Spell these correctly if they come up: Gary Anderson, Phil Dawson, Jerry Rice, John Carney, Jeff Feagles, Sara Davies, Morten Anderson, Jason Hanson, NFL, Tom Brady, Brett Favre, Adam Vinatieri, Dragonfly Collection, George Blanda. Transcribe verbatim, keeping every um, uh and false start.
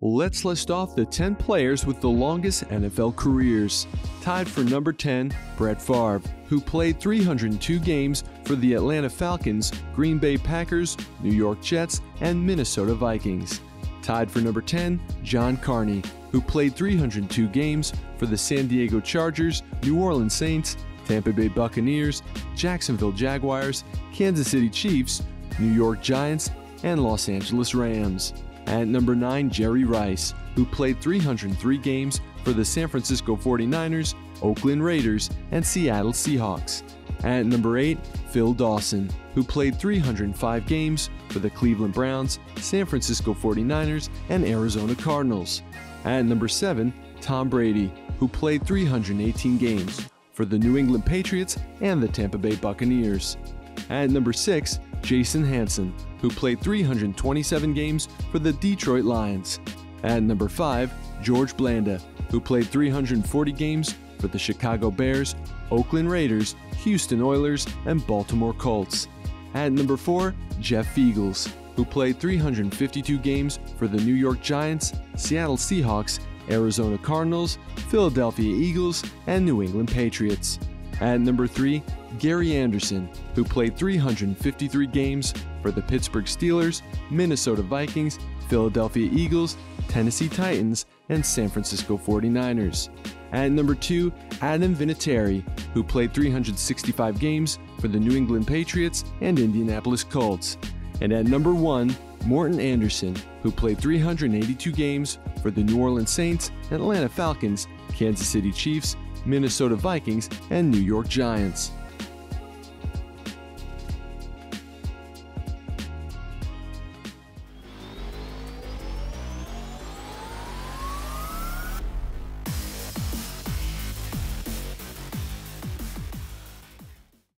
Let's list off the ten players with the longest N F L careers. Tied for number ten, Brett Favre, who played three hundred two games for the Atlanta Falcons, Green Bay Packers, New York Jets, and Minnesota Vikings. Tied for number ten, John Carney, who played three hundred two games for the San Diego Chargers, New Orleans Saints, Tampa Bay Buccaneers, Jacksonville Jaguars, Kansas City Chiefs, New York Giants, and Los Angeles Rams. At number nine, Jerry Rice, who played three hundred three games for the San Francisco forty-niners, Oakland Raiders, and Seattle Seahawks. At number eight, Phil Dawson, who played three hundred five games for the Cleveland Browns, San Francisco forty-niners, and Arizona Cardinals. At number seven, Tom Brady, who played three hundred eighteen games for the New England Patriots and the Tampa Bay Buccaneers. At number six, Jason Hanson, who played three hundred twenty-seven games for the Detroit Lions. At number five, George Blanda, who played three hundred forty games for the Chicago Bears, Oakland Raiders, Houston Oilers, and Baltimore Colts. At number four, Jeff Feagles, who played three hundred fifty-two games for the New York Giants, Seattle Seahawks, Arizona Cardinals, Philadelphia Eagles, and New England Patriots. At number three, Gary Anderson, who played three hundred fifty-three games for the Pittsburgh Steelers, Minnesota Vikings, Philadelphia Eagles, Tennessee Titans, and San Francisco forty-niners. At number two, Adam Vinatieri, who played three hundred sixty-five games for the New England Patriots and Indianapolis Colts. And at number one, Morten Anderson, who played three hundred eighty-two games for the New Orleans Saints, Atlanta Falcons, Kansas City Chiefs, Minnesota Vikings, and New York Giants.